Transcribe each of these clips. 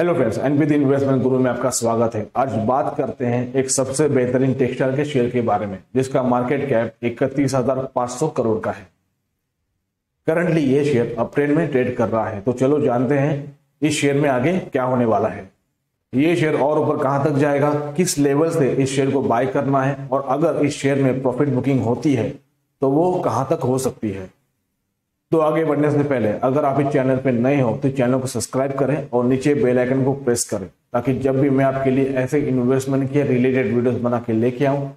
Hello friends, NP the investment guru में आपका स्वागत है। आज बात करते हैं एक सबसे बेहतरीन टेक्सटाइल के शेयर के बारे में जिसका मार्केट कैप 31,500 करोड़ का है। करंटली ये शेयर अपट्रेंड में ट्रेड कर रहा है, तो चलो जानते हैं इस शेयर में आगे क्या होने वाला है, ये शेयर और ऊपर कहां तक जाएगा, किस लेवल से इस शेयर को बाय करना है और अगर इस शेयर में प्रॉफिट बुकिंग होती है तो वो कहां तक हो सकती है। तो आगे बढ़ने से पहले अगर आप इस चैनल पर नए हो तो चैनल को सब्सक्राइब करें और नीचे बेल आइकन को प्रेस करें ताकि जब भी मैं आपके लिए ऐसे इन्वेस्टमेंट के रिलेटेड वीडियोस बना के लेके आऊं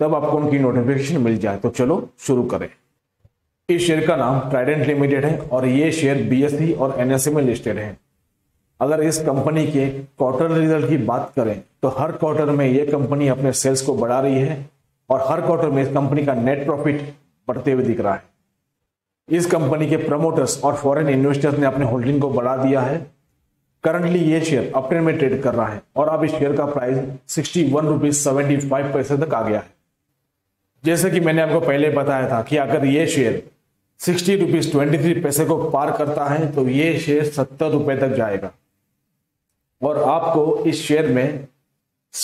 तब आपको उनकी नोटिफिकेशन मिल जाए। तो चलो शुरू करें। इस शेयर का नाम ट्राइडेंट लिमिटेड है और ये शेयर BSE और NSE में लिस्टेड है। अगर इस कंपनी के क्वार्टर रिजल्ट की बात करें तो हर क्वार्टर में ये कंपनी अपने सेल्स को बढ़ा रही है और हर क्वार्टर में इस कंपनी का नेट प्रॉफिट बढ़ते हुए दिख रहा है। इस कंपनी के प्रमोटर्स और फॉरेन इन्वेस्टर्स ने अपने होल्डिंग को बढ़ा दिया है। करंटली ये शेयर अपट्रेंड में ट्रेड कर रहा है और अब इस शेयर का प्राइस 61.75 रुपये तक आ गया है। जैसे कि मैंने आपको पहले बताया था कि अगर ये शेयर 60.23 रुपये को पार करता है तो ये शेयर 70 रुपये तक जाएगा और आपको इस शेयर में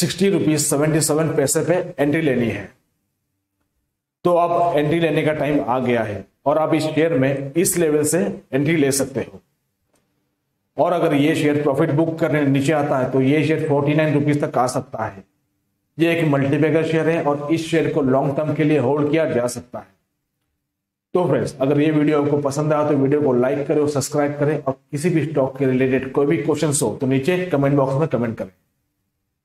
60.77 रुपये पे एंट्री लेनी है। तो आप एंट्री लेने का टाइम आ गया है और आप इस शेयर में इस लेवल से एंट्री ले सकते हो। और अगर ये शेयर प्रॉफिट बुक करने नीचे आता है तो ये शेयर 49 रुपीज तक आ सकता है। ये एक मल्टीबैगर शेयर है और इस शेयर को लॉन्ग टर्म के लिए होल्ड किया जा सकता है। तो फ्रेंड्स, अगर ये वीडियो आपको पसंद आया तो वीडियो को लाइक करें और सब्सक्राइब करें और किसी भी स्टॉक के रिलेटेड कोई भी क्वेश्चन हो तो नीचे कमेंट बॉक्स में कमेंट करें।